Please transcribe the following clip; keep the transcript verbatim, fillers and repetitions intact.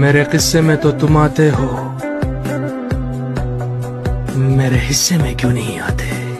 मेरे किस्से में तो तुम आते हो, मेरे हिस्से में क्यों नहीं आते।